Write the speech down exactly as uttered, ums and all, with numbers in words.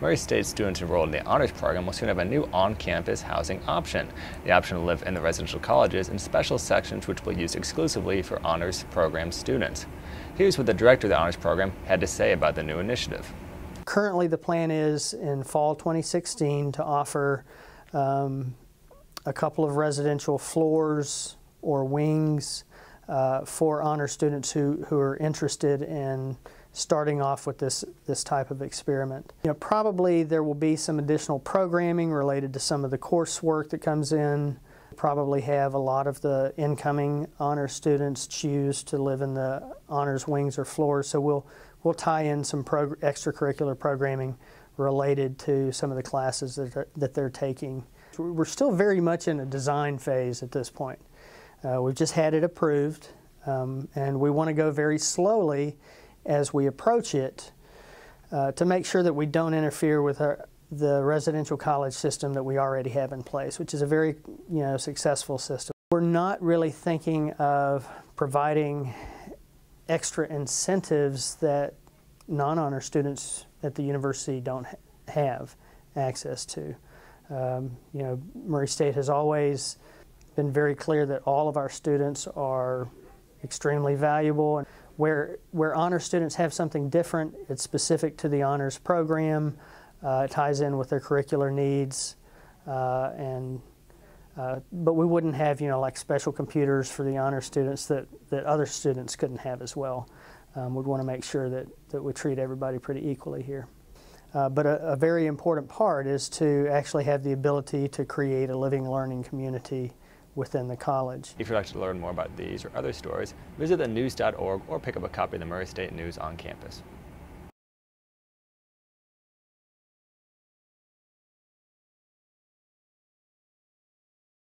Murray State students enrolled in the Honors Program will soon have a new on-campus housing option. The option will live in the residential colleges in special sections which will be used exclusively for Honors Program students. Here's what the director of the Honors Program had to say about the new initiative. Currently, the plan is in fall twenty sixteen to offer um, a couple of residential floors or wings uh, for honor students who, who are interested in starting off with this, this type of experiment. You know, probably there will be some additional programming related to some of the coursework that comes in. Probably have a lot of the incoming honor students choose to live in the honors wings or floors, so we'll, we'll tie in some prog- extracurricular programming related to some of the classes that, are, that they're taking. We're still very much in a design phase at this point. Uh, we've just had it approved, um, and we want to go very slowly as we approach it uh, to make sure that we don't interfere with our, the residential college system that we already have in place, which is a very you know, successful system. We're not really thinking of providing extra incentives that non-honor students at the university don't ha have access to. Um, you know, Murray State has always been very clear that all of our students are extremely valuable, and where where honor students have something different, it's specific to the honors program. Uh, it ties in with their curricular needs, uh, and uh, but we wouldn't have you know like special computers for the honor students that that other students couldn't have as well. Um, we'd want to make sure that that we treat everybody pretty equally here. Uh, but a, a very important part is to actually have the ability to create a living learning community within the college. If you'd like to learn more about these or other stories, visit the news dot org or pick up a copy of the Murray State News on campus.